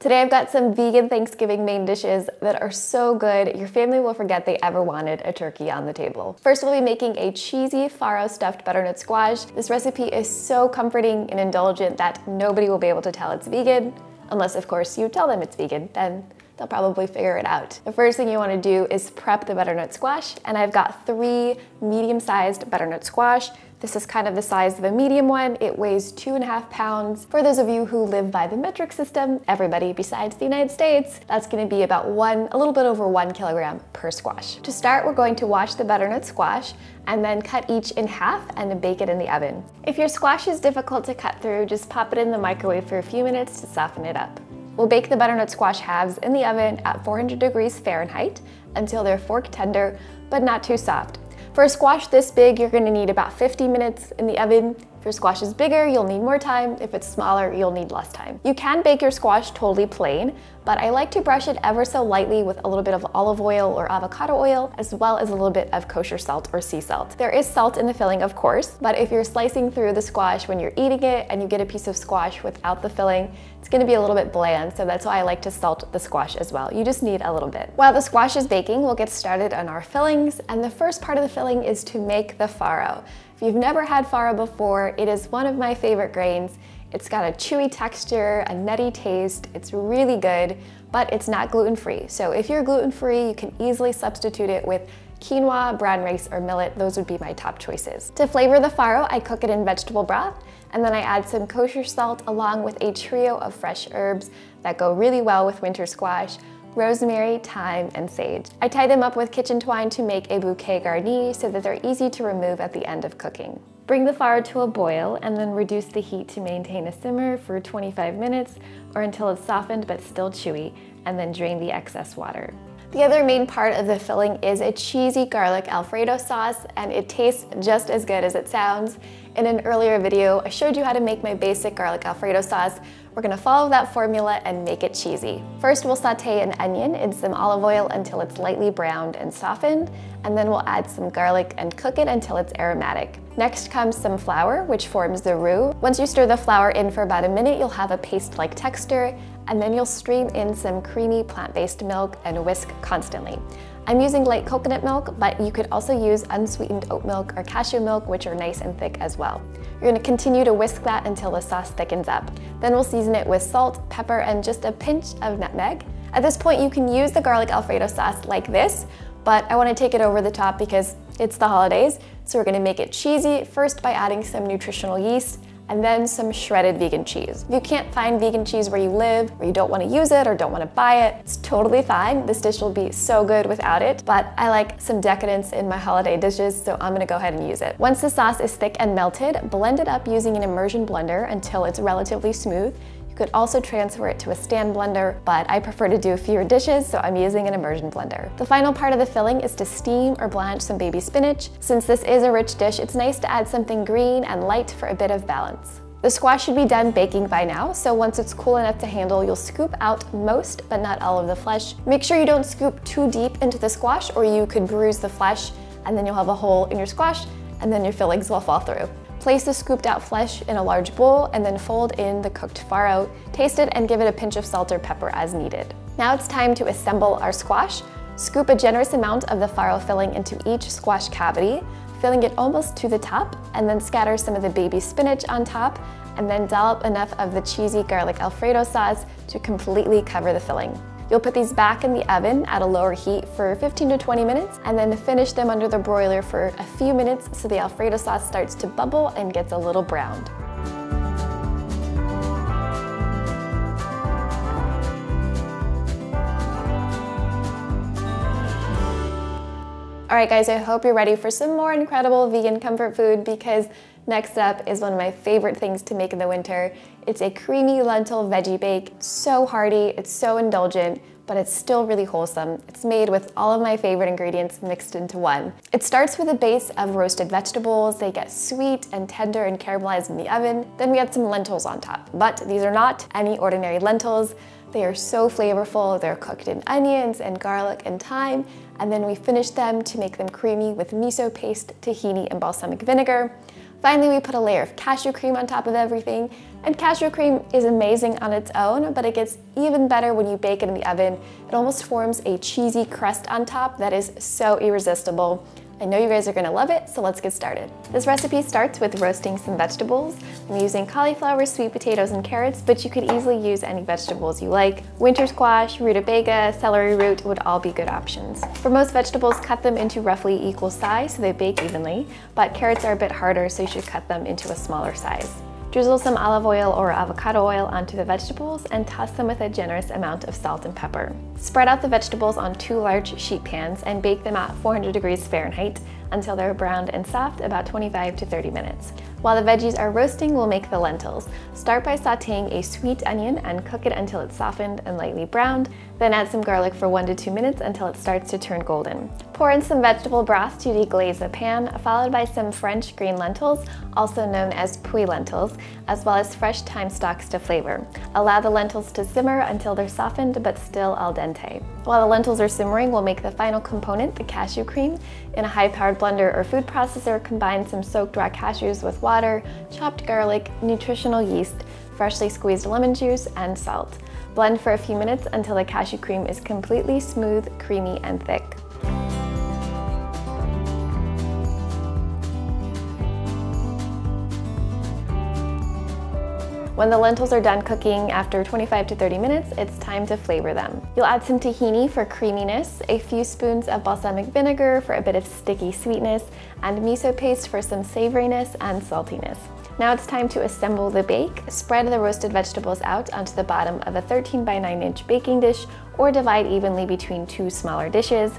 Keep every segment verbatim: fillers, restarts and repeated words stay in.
Today I've got some vegan Thanksgiving main dishes that are so good, your family will forget they ever wanted a turkey on the table. First, we'll be making a cheesy farro stuffed butternut squash. This recipe is so comforting and indulgent that nobody will be able to tell it's vegan, unless of course you tell them it's vegan, then they'll probably figure it out. The first thing you wanna do is prep the butternut squash, and I've got three medium-sized butternut squash. This is kind of the size of a medium one. It weighs two and a half pounds. For those of you who live by the metric system, everybody besides the United States, that's gonna be about one, a little bit over one kilogram per squash. To start, we're going to wash the butternut squash and then cut each in half and bake it in the oven. If your squash is difficult to cut through, just pop it in the microwave for a few minutes to soften it up. We'll bake the butternut squash halves in the oven at four hundred degrees Fahrenheit until they're fork tender, but not too soft. For a squash this big, you're gonna need about fifty minutes in the oven. If your squash is bigger, you'll need more time. If it's smaller, you'll need less time. You can bake your squash totally plain, but I like to brush it ever so lightly with a little bit of olive oil or avocado oil, as well as a little bit of kosher salt or sea salt. There is salt in the filling, of course, but if you're slicing through the squash when you're eating it and you get a piece of squash without the filling, it's gonna be a little bit bland, so that's why I like to salt the squash as well. You just need a little bit. While the squash is baking, we'll get started on our fillings, and the first part of the filling is to make the farro. If you've never had farro before, it is one of my favorite grains. It's got a chewy texture, a nutty taste. It's really good, but it's not gluten-free. So if you're gluten-free, you can easily substitute it with quinoa, brown rice, or millet. Those would be my top choices. To flavor the farro, I cook it in vegetable broth, and then I add some kosher salt along with a trio of fresh herbs that go really well with winter squash: rosemary, thyme, and sage. I tie them up with kitchen twine to make a bouquet garni so that they're easy to remove at the end of cooking. Bring the fire to a boil and then reduce the heat to maintain a simmer for twenty-five minutes or until it's softened but still chewy, and then drain the excess water. The other main part of the filling is a cheesy garlic Alfredo sauce, and it tastes just as good as it sounds. In an earlier video, I showed you how to make my basic garlic Alfredo sauce. We're gonna follow that formula and make it cheesy. First, we'll saute an onion in some olive oil until it's lightly browned and softened, and then we'll add some garlic and cook it until it's aromatic. Next comes some flour, which forms the roux. Once you stir the flour in for about a minute, you'll have a paste-like texture, and then you'll stream in some creamy plant-based milk and whisk constantly. I'm using light coconut milk, but you could also use unsweetened oat milk or cashew milk, which are nice and thick as well. You're gonna continue to whisk that until the sauce thickens up. Then we'll season it with salt, pepper, and just a pinch of nutmeg. At this point, you can use the garlic Alfredo sauce like this, but I wanna take it over the top because it's the holidays, so we're gonna make it cheesy first by adding some nutritional yeast and then some shredded vegan cheese. If you can't find vegan cheese where you live, or you don't wanna use it or don't wanna buy it, it's totally fine. This dish will be so good without it, but I like some decadence in my holiday dishes, so I'm gonna go ahead and use it. Once the sauce is thick and melted, blend it up using an immersion blender until it's relatively smooth. You could also transfer it to a stand blender, but I prefer to do fewer dishes, so I'm using an immersion blender. The final part of the filling is to steam or blanch some baby spinach. Since this is a rich dish, it's nice to add something green and light for a bit of balance. The squash should be done baking by now, so once it's cool enough to handle, you'll scoop out most, but not all of the flesh. Make sure you don't scoop too deep into the squash, or you could bruise the flesh, and then you'll have a hole in your squash, and then your fillings will fall through. Place the scooped out flesh in a large bowl and then fold in the cooked farro. Taste it and give it a pinch of salt or pepper as needed. Now it's time to assemble our squash. Scoop a generous amount of the farro filling into each squash cavity, filling it almost to the top, and then scatter some of the baby spinach on top, and then dollop enough of the cheesy garlic Alfredo sauce to completely cover the filling. You'll put these back in the oven at a lower heat for fifteen to twenty minutes, and then finish them under the broiler for a few minutes so the Alfredo sauce starts to bubble and gets a little browned. All right guys, I hope you're ready for some more incredible vegan comfort food, because next up is one of my favorite things to make in the winter. It's a creamy lentil veggie bake. It's so hearty, it's so indulgent, but it's still really wholesome. It's made with all of my favorite ingredients mixed into one. It starts with a base of roasted vegetables. They get sweet and tender and caramelized in the oven. Then we add some lentils on top, but these are not any ordinary lentils. They are so flavorful. They're cooked in onions and garlic and thyme, and then we finish them to make them creamy with miso paste, tahini, and balsamic vinegar. Finally, we put a layer of cashew cream on top of everything, and cashew cream is amazing on its own, but it gets even better when you bake it in the oven. It almost forms a cheesy crust on top that is so irresistible. I know you guys are gonna love it, so let's get started. This recipe starts with roasting some vegetables. I'm using cauliflower, sweet potatoes, and carrots, but you could easily use any vegetables you like. Winter squash, rutabaga, celery root would all be good options. For most vegetables, cut them into roughly equal size so they bake evenly, but carrots are a bit harder, so you should cut them into a smaller size. Drizzle some olive oil or avocado oil onto the vegetables and toss them with a generous amount of salt and pepper. Spread out the vegetables on two large sheet pans and bake them at four hundred degrees Fahrenheit until they're browned and soft, about twenty-five to thirty minutes. While the veggies are roasting, we'll make the lentils. Start by sauteing a sweet onion and cook it until it's softened and lightly browned, then add some garlic for one to two minutes until it starts to turn golden. Pour in some vegetable broth to deglaze the pan, followed by some French green lentils, also known as pui lentils, as well as fresh thyme stalks to flavor. Allow the lentils to simmer until they're softened but still al dente. While the lentils are simmering, we'll make the final component, the cashew cream. In a high-powered blender or food processor, combine some soaked raw cashews with water, chopped garlic, nutritional yeast, freshly squeezed lemon juice, and salt. Blend for a few minutes until the cashew cream is completely smooth, creamy, and thick. When the lentils are done cooking after twenty-five to thirty minutes, it's time to flavor them. You'll add some tahini for creaminess, a few spoons of balsamic vinegar for a bit of sticky sweetness, and miso paste for some savoriness and saltiness. Now it's time to assemble the bake. Spread the roasted vegetables out onto the bottom of a thirteen by nine inch baking dish or divide evenly between two smaller dishes.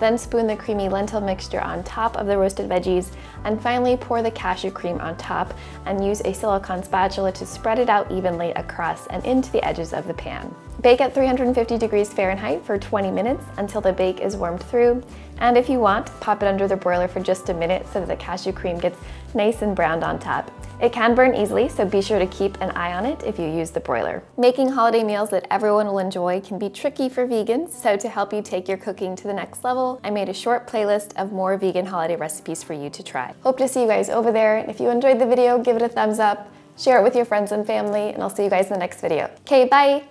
Then spoon the creamy lentil mixture on top of the roasted veggies, and finally pour the cashew cream on top and use a silicone spatula to spread it out evenly across and into the edges of the pan. Bake at three hundred fifty degrees Fahrenheit for twenty minutes until the bake is warmed through, and if you want, pop it under the broiler for just a minute so that the cashew cream gets nice and browned on top. It can burn easily, so be sure to keep an eye on it if you use the broiler. Making holiday meals that everyone will enjoy can be tricky for vegans, so to help you take your cooking to the next level, I made a short playlist of more vegan holiday recipes for you to try. Hope to see you guys over there, and if you enjoyed the video, give it a thumbs up, share it with your friends and family, and I'll see you guys in the next video. Okay, bye!